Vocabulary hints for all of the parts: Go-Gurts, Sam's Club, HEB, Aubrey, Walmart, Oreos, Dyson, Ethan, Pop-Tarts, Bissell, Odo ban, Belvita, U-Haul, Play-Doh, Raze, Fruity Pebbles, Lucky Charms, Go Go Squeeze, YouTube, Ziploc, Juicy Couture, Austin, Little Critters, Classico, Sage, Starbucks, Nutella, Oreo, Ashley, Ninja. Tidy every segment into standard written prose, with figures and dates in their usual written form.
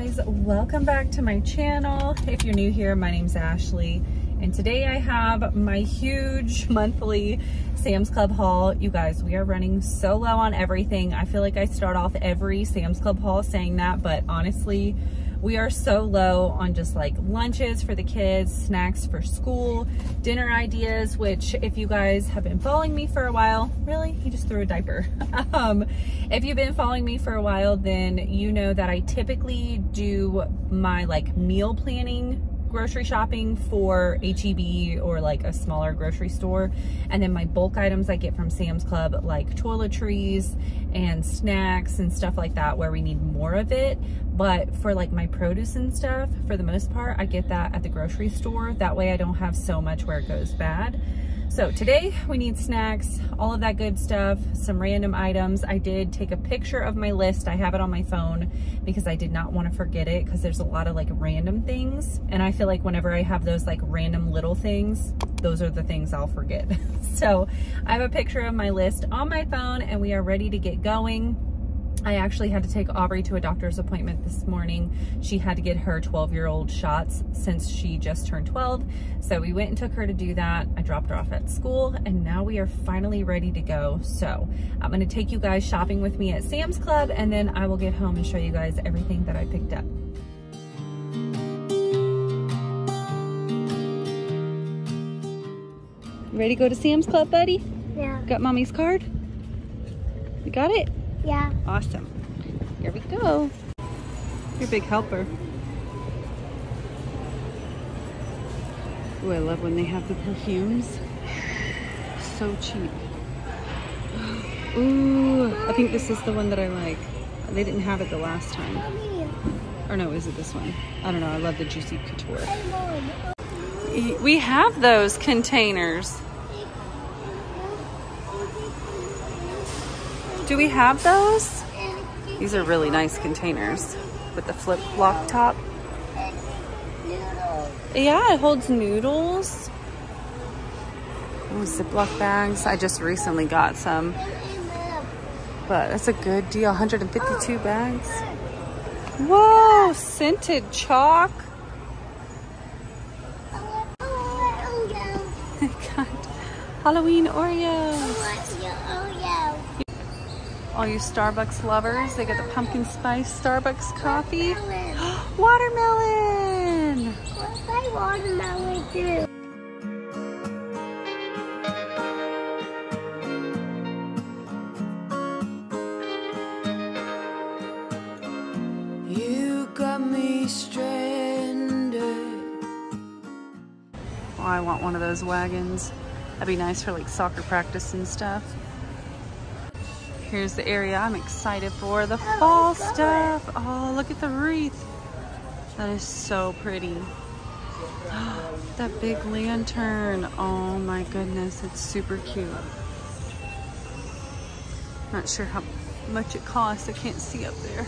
guys, welcome back to my channel. If you're new here, my name's Ashley, and today I have my huge monthly Sam's Club haul. You guys, we are running so low on everything. I feel like I start off every Sam's Club haul saying that, but honestly, we are so low on just like lunches for the kids, snacks for school, dinner ideas, which if you guys have been following me for a while, really, he just threw a diaper. If you've been following me for a while, then you know that I typically do my like meal planning, grocery shopping for HEB or like a smaller grocery store. And then my bulk items I get from Sam's Club, like toiletries and snacks and stuff like that where we need more of it. But for like my produce and stuff, for the most part, I get that at the grocery store. That way I don't have so much where it goes bad. So today we need snacks, all of that good stuff, some random items. I did take a picture of my list. I have it on my phone because I did not want to forget it because there's a lot of like random things. And I feel like whenever I have those like random little things, those are the things I'll forget. So I have a picture of my list on my phone and we are ready to get going. I actually had to take Aubrey to a doctor's appointment this morning. She had to get her 12-year-old shots since she just turned 12. So we went and took her to do that. I dropped her off at school and now we are finally ready to go. So I'm gonna take you guys shopping with me at Sam's Club and then I will get home and show you guys everything that I picked up. Ready to go to Sam's Club, buddy? Yeah. Got mommy's card? You got it? Yeah. Awesome. Here we go. You're a big helper. Ooh, I love when they have the perfumes. So cheap. Ooh, I think this is the one that I like. They didn't have it the last time. Or no, is it this one? I don't know. I love the Juicy Couture. We have those containers. Do we have those? These are really nice containers with the flip-flop top. Yeah, it holds noodles. Oh, Ziploc bags. I just recently got some. But that's a good deal, 152 bags. Whoa, scented chalk. God. Halloween Oreos. All you Starbucks lovers, they get the pumpkin spice Starbucks coffee. Watermelon! What's my watermelon do? You got me stranded. Oh, I want one of those wagons. That'd be nice for like soccer practice and stuff. Here's the area I'm excited for, the fall stuff. Oh, look at the wreath. That is so pretty. That big lantern. Oh my goodness, it's super cute. Not sure how much it costs. I can't see up there.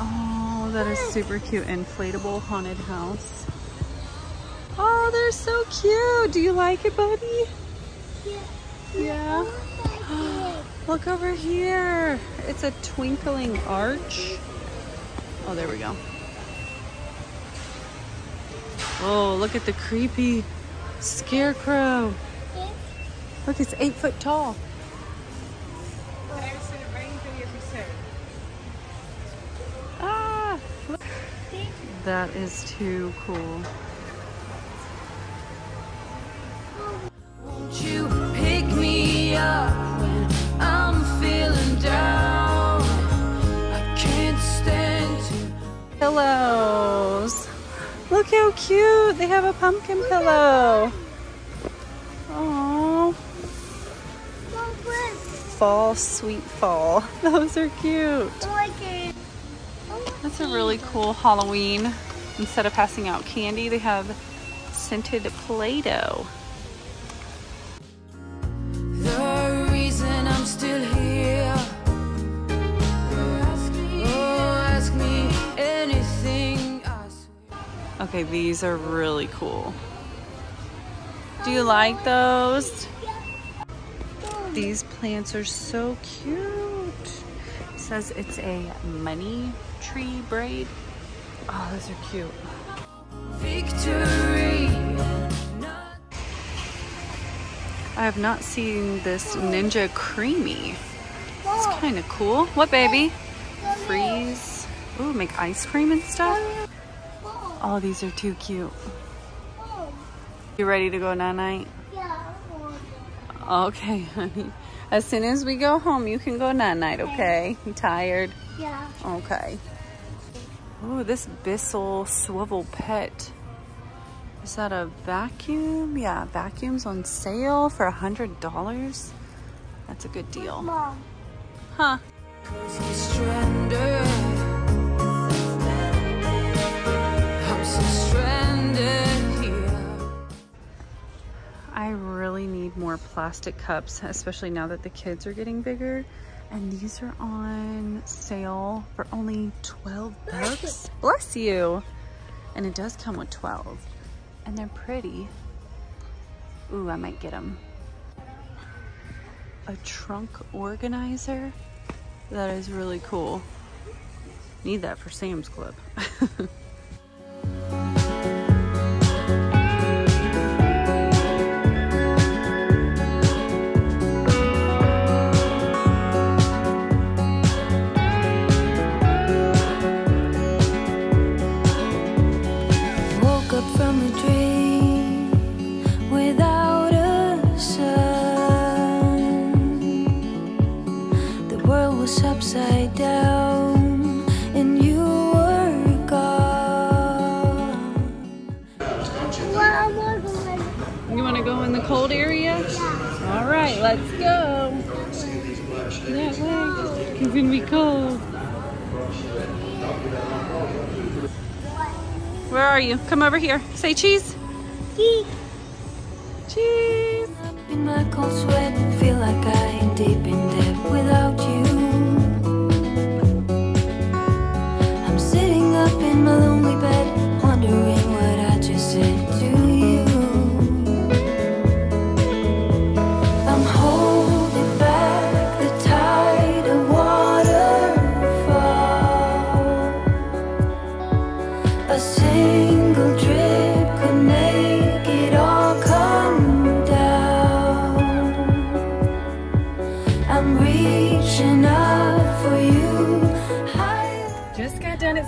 Oh, that is super cute. Inflatable haunted house. Oh, they're so cute. Do you like it, buddy? Yeah. Yeah. Look over here. It's a twinkling arch. Oh, there we go. Oh, look at the creepy scarecrow. Look, it's 8 foot tall. Ah, look. That is too cool. Won't you pick me up? I'm feeling down. I can't stand to... Pillows. Look how cute. They have a pumpkin pillow. Aww. Fall, sweet fall. Those are cute. That's a really cool Halloween. Instead of passing out candy, they have scented Play-Doh. Still here. Oh, ask me anything. Okay, these are really cool. Do you like those? These plants are so cute. says it's a money tree braid. Oh, those are cute. Victory. I have not seen this Ninja creamy. It's kind of cool. What, baby? Freeze. Ooh, make ice cream and stuff. Oh, these are too cute. You ready to go night-night? Yeah. Okay, honey. As soon as we go home, you can go night-night, okay? You tired? Yeah. Okay. Ooh, this Bissell Swivel Pet. Is that a vacuum? Yeah, vacuum's on sale for $100. That's a good deal. Mom. Huh. I really need more plastic cups, especially now that the kids are getting bigger. And these are on sale for only 12 bucks. Bless you. And it does come with 12. And they're pretty. Ooh, I might get them. A trunk organizer. That is really cool. Need that for Sam's Club. Let's go. That way. It's gonna be cold. Where are you? Come over here. Say cheese. Cheese. Cheese. In my cold sweat, feel like I ain't deep in debt without you. I'm sitting up in my lonely bed, wondering what I just said to you.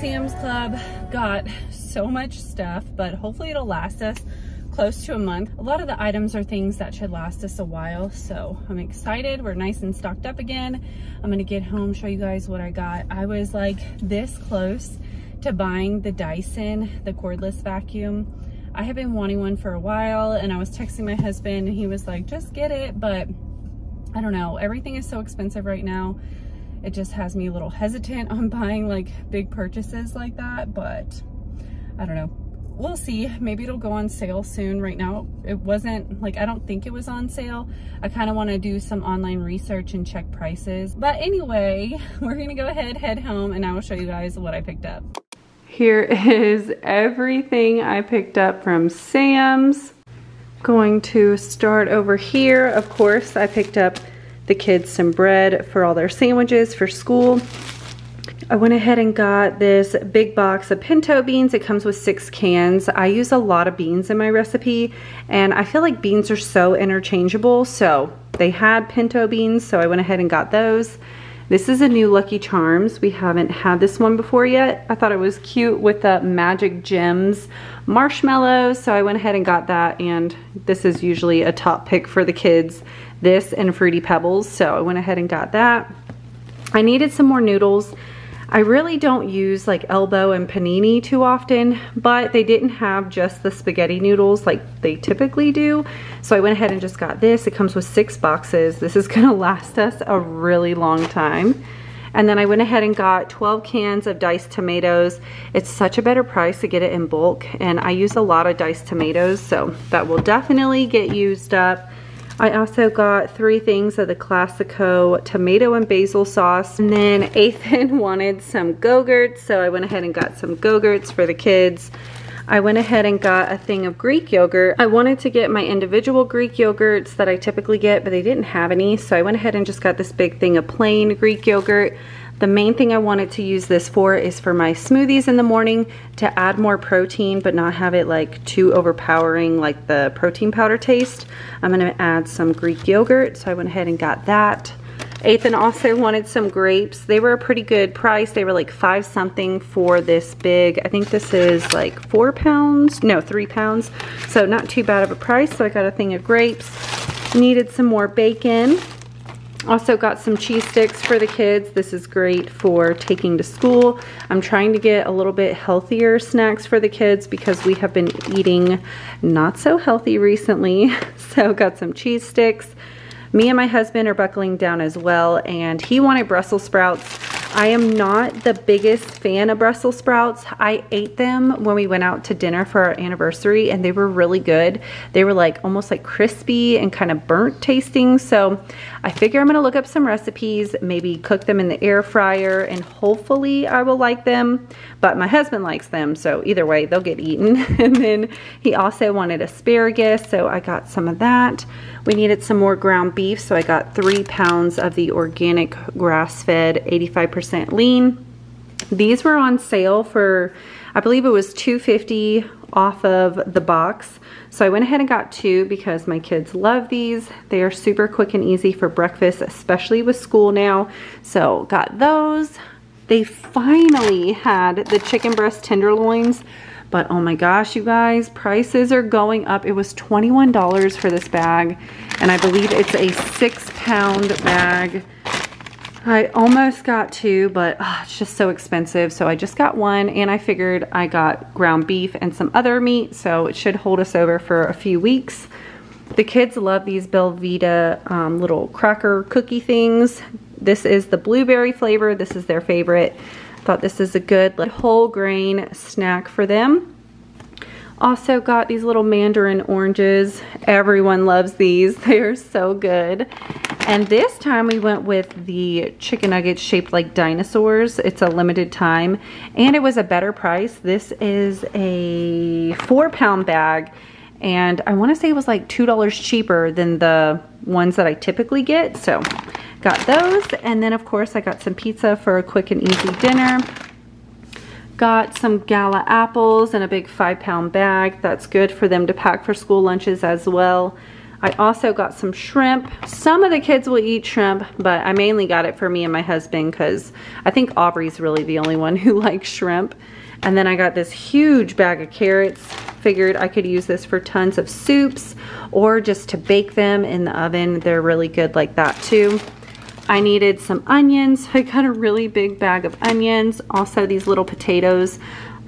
Sam's Club, got so much stuff, but hopefully it'll last us close to a month. A lot of the items are things that should last us a while, so I'm excited. We're nice and stocked up again. I'm gonna get home, show you guys what I got. I was like this close to buying the Dyson, the cordless vacuum. I have been wanting one for a while, and I was texting my husband and he was like, just get it, but I don't know, everything is so expensive right now. It just has me a little hesitant on buying like big purchases like that, but I don't know. We'll see. Maybe it'll go on sale soon. Right now, it wasn't, like, I don't think it was on sale. I kind of want to do some online research and check prices. But anyway, we're going to go ahead, head home, and I will show you guys what I picked up. Here is everything I picked up from Sam's. Going to start over here. Of course, I picked up the kids some bread for all their sandwiches for school. I went ahead and got this big box of pinto beans. It comes with 6 cans. I use a lot of beans in my recipe, and I feel like beans are so interchangeable, so they had pinto beans, so I went ahead and got those. This is a new Lucky Charms. We haven't had this one before yet. I thought it was cute with the Magic Gems marshmallows, so I went ahead and got that, and this is usually a top pick for the kids. This and Fruity Pebbles, so I went ahead and got that. I needed some more noodles. I really don't use like elbow and panini too often, but they didn't have just the spaghetti noodles like they typically do, so I went ahead and just got this. It comes with 6 boxes. This is gonna last us a really long time. And then I went ahead and got 12 cans of diced tomatoes. It's such a better price to get it in bulk, and I use a lot of diced tomatoes, so that will definitely get used up. I also got 3 things of the Classico tomato and basil sauce. And then Ethan wanted some Go-Gurts, so I went ahead and got some Go-Gurts for the kids. I went ahead and got a thing of Greek yogurt. I wanted to get my individual Greek yogurts that I typically get, but they didn't have any, so I went ahead and just got this big thing of plain Greek yogurt. The main thing I wanted to use this for is for my smoothies in the morning, to add more protein but not have it like too overpowering like the protein powder taste. I'm gonna add some Greek yogurt, so I went ahead and got that. Ethan also wanted some grapes. They were a pretty good price. They were like 5 something for this big, I think this is like 4 pounds, no, 3 pounds. So not too bad of a price. So I got a thing of grapes. Needed some more bacon. Also got some cheese sticks for the kids. This is great for taking to school. I'm trying to get a little bit healthier snacks for the kids because we have been eating not so healthy recently. So got some cheese sticks. Me and my husband are buckling down as well, and he wanted Brussels sprouts. I am not the biggest fan of Brussels sprouts. I ate them when we went out to dinner for our anniversary, and they were really good. They were like almost like crispy and kind of burnt tasting. So I figure I'm gonna look up some recipes, maybe cook them in the air fryer, and hopefully I will like them. But my husband likes them, so either way, they'll get eaten. And then he also wanted asparagus, so I got some of that. We needed some more ground beef, so I got 3 pounds of the organic grass-fed 85% lean. These were on sale for, I believe it was $2.50 off of the box. So I went ahead and got 2 because my kids love these. They are super quick and easy for breakfast, especially with school now. So got those. They finally had the chicken breast tenderloins. But oh my gosh, you guys, prices are going up. It was $21 for this bag, and I believe it's a 6 pound bag. I almost got 2, but it's just so expensive. So I just got 1, and I figured I got ground beef and some other meat, so it should hold us over for a few weeks. The kids love these Belvita little cracker cookie things. This is the blueberry flavor. This is their favorite. Thought this is a good whole grain snack for them. Also got these little mandarin oranges. Everyone loves these. They are so good. And this time we went with the chicken nuggets shaped like dinosaurs. It's a limited time, and it was a better price. This is a 4 pound bag, and I want to say it was like $2 cheaper than the ones that I typically get. So got those, and then of course I got some pizza for a quick and easy dinner. Got some gala apples in a big 5 pound bag. That's good for them to pack for school lunches as well. I also got some shrimp. Some of the kids will eat shrimp, but I mainly got it for me and my husband because I think Aubrey's really the only one who likes shrimp. And then I got this huge bag of carrots. Figured I could use this for tons of soups or just to bake them in the oven. They're really good like that too. I needed some onions. I got a really big bag of onions. Also these little potatoes.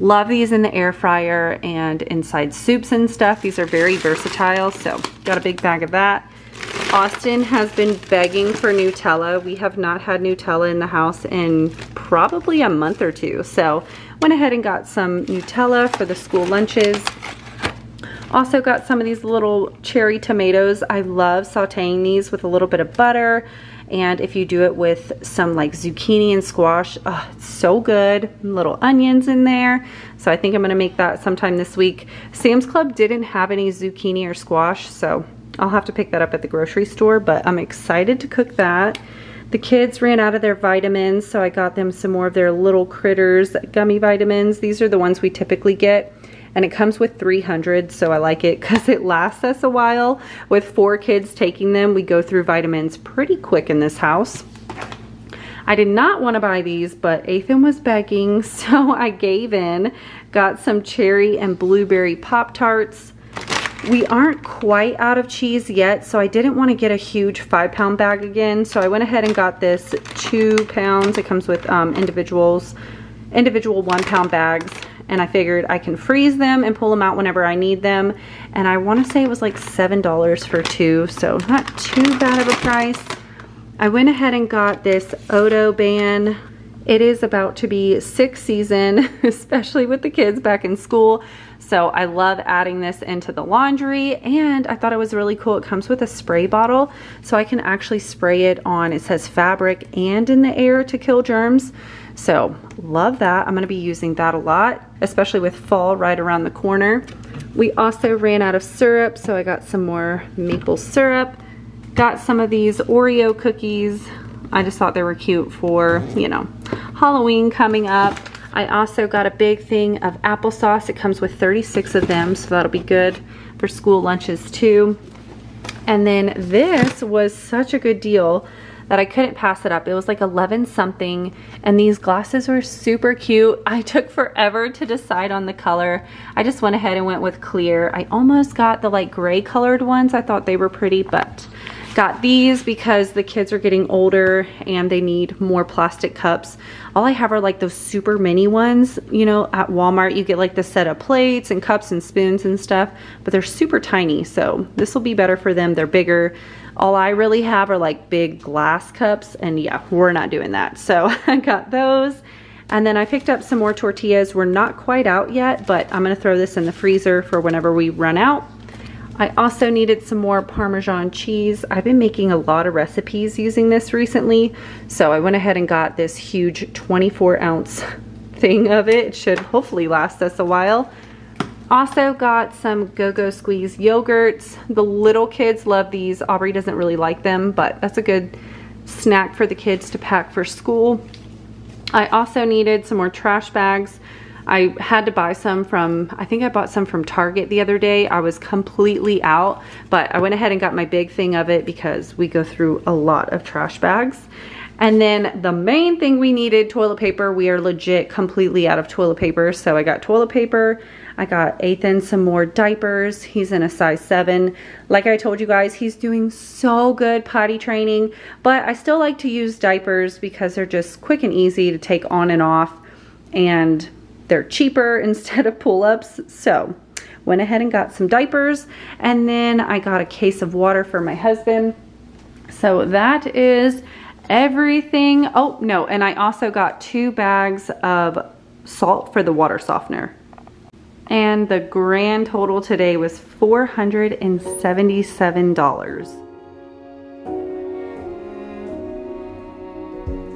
Love these in the air fryer and inside soups and stuff. These are very versatile, so got a big bag of that. Austin has been begging for Nutella. We have not had Nutella in the house in probably a month or two. So went ahead and got some Nutella for the school lunches. Also got some of these little cherry tomatoes. I love sauteing these with a little bit of butter. And if you do it with some like zucchini and squash, oh, it's so good. Little onions in there. So I think I'm gonna make that sometime this week. Sam's Club didn't have any zucchini or squash, so I'll have to pick that up at the grocery store, but I'm excited to cook that. The kids ran out of their vitamins, so I got them some more of their Little Critters gummy vitamins. These are the ones we typically get. And it comes with 300, so I like it because it lasts us a while. With 4 kids taking them, we go through vitamins pretty quick in this house. I did not want to buy these, but Ethan was begging, so I gave in. Got some cherry and blueberry Pop-Tarts. We aren't quite out of cheese yet, so I didn't want to get a huge 5 pound bag again, so I went ahead and got this 2 pounds. It comes with individual 1 pound bags. And I figured I can freeze them and pull them out whenever I need them. And I want to say it was like $7 for 2, so not too bad of a price. I went ahead and got this Odo ban. It is about to be 6th season, especially with the kids back in school. So I love adding this into the laundry, and I thought it was really cool. It comes with a spray bottle, so I can actually spray it on, it says fabric and in the air to kill germs. So love that. I'm gonna be using that a lot, especially with fall right around the corner. We also ran out of syrup, so I got some more maple syrup. Got some of these Oreo cookies. I just thought they were cute for, you know, Halloween coming up. I also got a big thing of applesauce. It comes with 36 of them, so that'll be good for school lunches too. And then this was such a good deal that I couldn't pass it up. It was like 11 something, and these glasses were super cute. I took forever to decide on the color. I just went ahead and went with clear. I almost got the like gray colored ones. I thought they were pretty, but got these because the kids are getting older and they need more plastic cups. All I have are like those super mini ones. You know, at Walmart you get like the set of plates and cups and spoons and stuff, but they're super tiny, so this will be better for them. They're bigger. All I really have are like big glass cups, and yeah, we're not doing that. So I got those. And then I picked up some more tortillas. We're not quite out yet, but I'm gonna throw this in the freezer for whenever we run out. I also needed some more Parmesan cheese. I've been making a lot of recipes using this recently. So I went ahead and got this huge 24-ounce thing of it. It should hopefully last us a while. Also got some Go Go Squeeze yogurts. The little kids love these. Aubrey doesn't really like them, but that's a good snack for the kids to pack for school. I also needed some more trash bags. I had to buy some from, I think I bought some from Target the other day. I was completely out, but I went ahead and got my big thing of it because we go through a lot of trash bags. And then the main thing we needed, toilet paper. We are legit completely out of toilet paper. So I got toilet paper. I got Ethan some more diapers. He's in a size 7. Like I told you guys, he's doing so good potty training, but I still like to use diapers because they're just quick and easy to take on and off, and they're cheaper instead of pull-ups. So went ahead and got some diapers, and then I got a case of water for my husband. So that is everything. Oh no, and I also got 2 bags of salt for the water softener. And the grand total today was $477.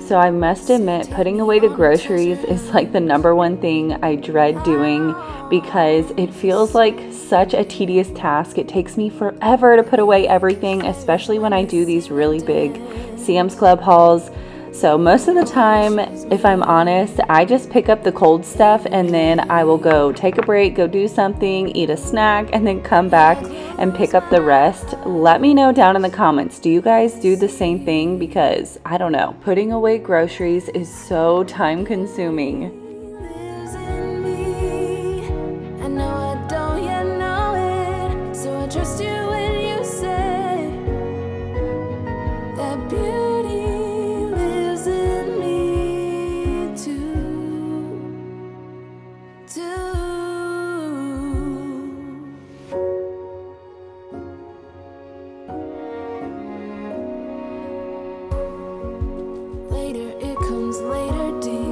So I must admit, putting away the groceries is like the #1 thing I dread doing because it feels like such a tedious task. It takes me forever to put away everything, especially when I do these really big Sam's Club hauls. So most of the time, if I'm honest, I just pick up the cold stuff, and then I will go take a break, go do something, eat a snack, and then come back and pick up the rest. Let me know down in the comments, do you guys do the same thing? Because I don't know, putting away groceries is so time consuming. Later, it comes later, dear.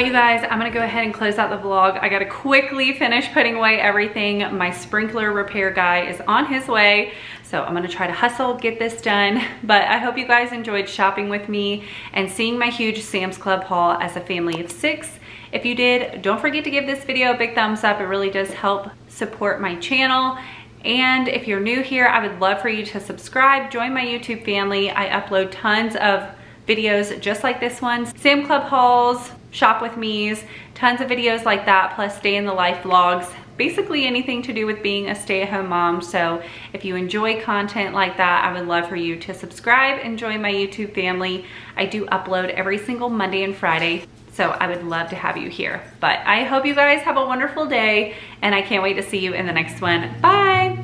right, you guys, I'm gonna go ahead and close out the vlog. I gotta quickly finish putting away everything. My sprinkler repair guy is on his way, so I'm gonna try to hustle, get this done. But I hope you guys enjoyed shopping with me and seeing my huge Sam's Club haul as a family of 6. If you did, don't forget to give this video a big thumbs up. It really does help support my channel. And if you're new here, I would love for you to subscribe, join my YouTube family. I upload tons of videos just like this one. Sam's Club hauls, shop with me's, tons of videos like that, plus day in the life vlogs, basically anything to do with being a stay-at-home mom. So if you enjoy content like that, I would love for you to subscribe and join my YouTube family. I do upload every single Monday and Friday, so I would love to have you here. But I hope you guys have a wonderful day, and I can't wait to see you in the next one. Bye.